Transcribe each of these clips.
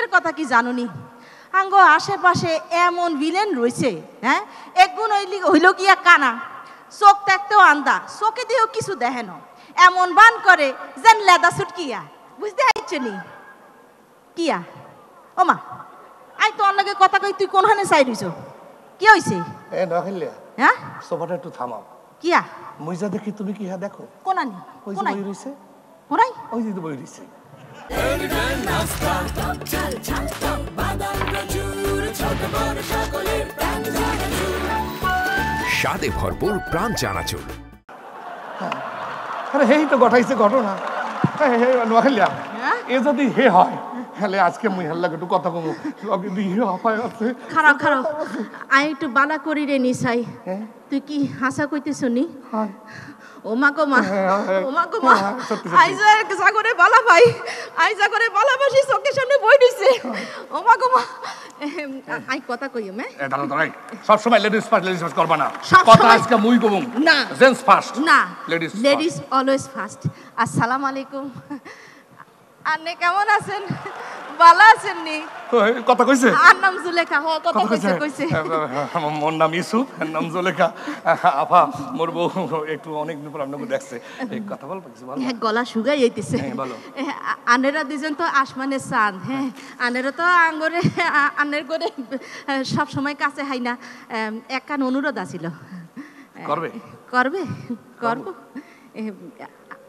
দুঃখের কথা কি জানুনি আঙ্গ আশেপাশে এমন ভিলেন রয়েছে হ্যাঁ একগুণ হইল গিয়া কানা চোখ দেখতেও আন্দা চোখে দিয়েও কিছু দেখে না এমন বান করে যেন লেদা ছুটকিয়া বুঝতে পারছনি কিয়া ওমা আই তো অন্যকে কথা কই তুই কোনখানে চাই রইছ কি হইছে এ নখিলিয়া হ্যাঁ সোফাটা একটু থামাও কিয়া মুইজা দেখি তুমি কিয়া দেখো কোনানি ওই যে বই রইছে ওরাই ওই যে বই রইছে স্বাদে ভরপুর প্রাণ চানাচুর আরে হেই তো ঘটাইছে ঘটনা নোয়াখালীয়া এ যদি হে হয় তাহলে আজকে মুই হাল্লাকে একটু কথা কমু লগে দিয়ে হাফায় আছে খারাপ খারাপ আই একটু বালা করি রে নিসাই তুই কি হাসা কইতেছ নি হ্যাঁ কেমন আছেন ভালো আছেন নি কথা কইছে আর নাম জুলেখা হ কথা কইছে কইছে আমার নাম ইউসুফ নাম জুলেখা আপা মোর বউ একটু অনেক দিন পর আপনাকে দেখছে এক কথা বল কিছু ভালো হ্যাঁ গলা শুকাই আইতেছে হ্যাঁ ভালো আনেরা দুইজন তো আসমানে চাঁদ হ্যাঁ আনেরা তো আঙ্গরে আনের করে সব সময় কাছে হাই না একখান অনুরোধ আছিল করবে করবে করব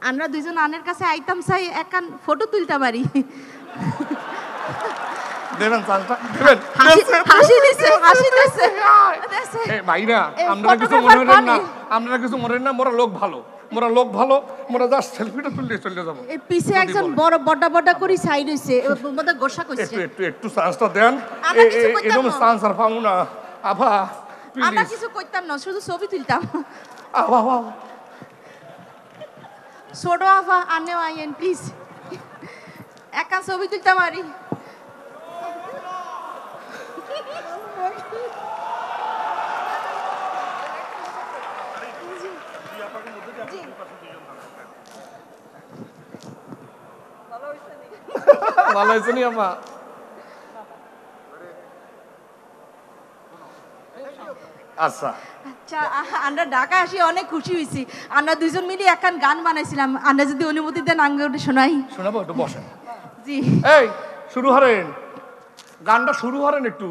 আমরা দুইজন আনের কাছে আইতাম চাই একখান ফটো তুলতে পারি আপনারা কিছু মনে না মোরা লোক ভালো মোরা লোক ভালো মোরা জাস্ট সেলফিটা তুললে চলে যাবো পিছে একজন বড় বড় বড় করে সাইড হইছে মধ্যে গোসা কইছে একটু একটু চান্সটা দেন এরকম চান্স আর পাবো না আবা আমরা কিছু কইতাম না শুধু ছবি তুলতাম আবা আবা ছোট আবা আনে আইন প্লিজ একা ছবি তুলতাম আরি ভালো হয়েছে নি আমা আচ্ছা আচ্ছা আমরা ঢাকা আসি অনেক খুশি হয়েছি আমরা দুজন মিলে একখান গান বানাইছিলাম আমরা যদি অনুমতি দেন আঙ্গুটা শোনাই শোনাবো একটু বসেন জি এই শুরু করেন গানটা শুরু করেন একটু